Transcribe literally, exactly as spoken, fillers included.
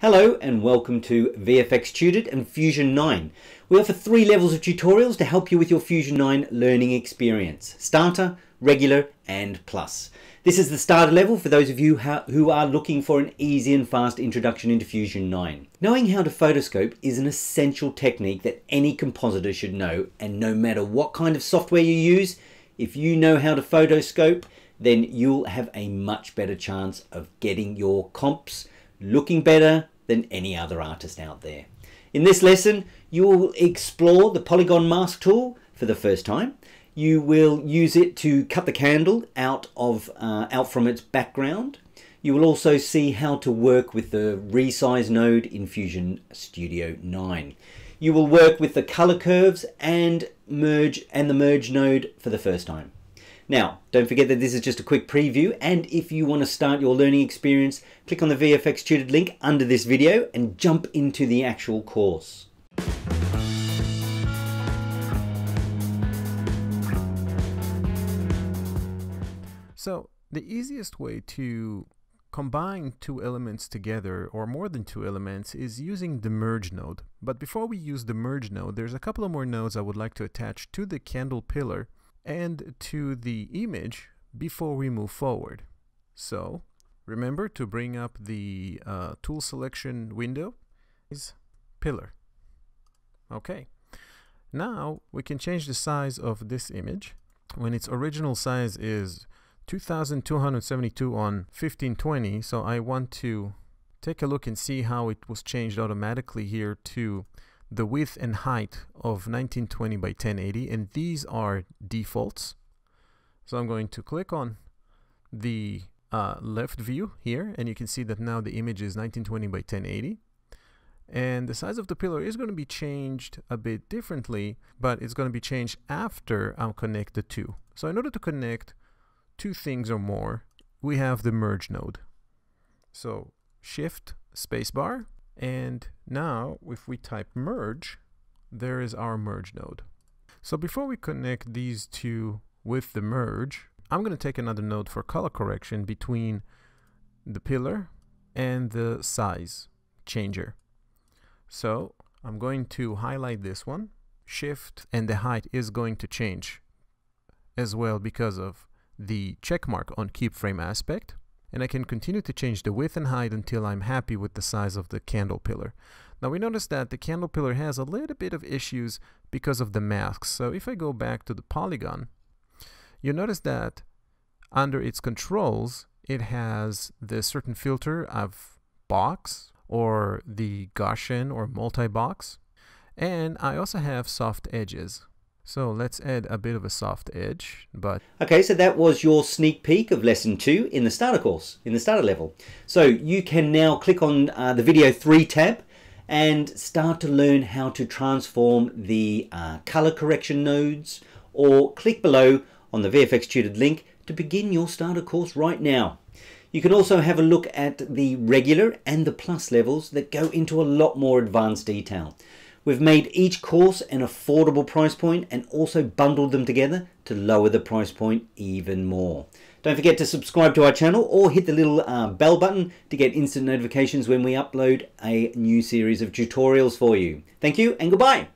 Hello and welcome to V F X Tutored and Fusion nine. We offer three levels of tutorials to help you with your Fusion nine learning experience: Starter, Regular and Plus. This is the Starter level for those of you who are looking for an easy and fast introduction into Fusion nine. Knowing how to photoscope is an essential technique that any compositor should know, and no matter what kind of software you use, if you know how to photoscope, then you'll have a much better chance of getting your comps looking better than any other artist out there. In this lesson, you will explore the polygon mask tool for the first time. You will use it to cut the candle out of uh, out from its background. You will also see how to work with the resize node in Fusion Studio nine. You will work with the color curves and merge and the merge node for the first time. Now, don't forget that this is just a quick preview, and if you want to start your learning experience, click on the V F X Tutored link under this video and jump into the actual course. So, the easiest way to combine two elements together, or more than two elements, is using the merge node. But before we use the merge node, there's a couple of more nodes I would like to attach to the candle pillar and to the image before we move forward. So remember to bring up the uh, tool selection window is pillar. Okay, now we can change the size of this image. When its original size is two thousand two hundred seventy-two on fifteen twenty, so I want to take a look and see how it was changed automatically here to the width and height of nineteen twenty by ten eighty, and these are defaults. So I'm going to click on the uh, left view here, and you can see that now the image is nineteen twenty by ten eighty, and the size of the pillar is going to be changed a bit differently, but it's going to be changed after I'll connect the two. So in order to connect two things or more, we have the merge node. So shift spacebar, and now if we type merge, there is our merge node. So before we connect these two with the merge, I'm going to take another node for color correction between the pillar and the size changer. So I'm going to highlight this one, shift, and the height is going to change as well because of the check mark on keep frame aspect. And I can continue to change the width and height until I'm happy with the size of the candle pillar. Now we notice that the candle pillar has a little bit of issues because of the masks. So if I go back to the polygon, you notice that under its controls, it has the certain filter of box or the Gaussian or multi-box. And I also have soft edges. So let's add a bit of a soft edge, but... Okay, so that was your sneak peek of lesson two in the starter course, in the starter level. So you can now click on uh, the video three tab and start to learn how to transform the uh, color correction nodes, or click below on the V F X Tutored link to begin your starter course right now. You can also have a look at the regular and the plus levels that go into a lot more advanced detail. We've made each course an affordable price point and also bundled them together to lower the price point even more. Don't forget to subscribe to our channel or hit the little uh, bell button to get instant notifications when we upload a new series of tutorials for you. Thank you and goodbye.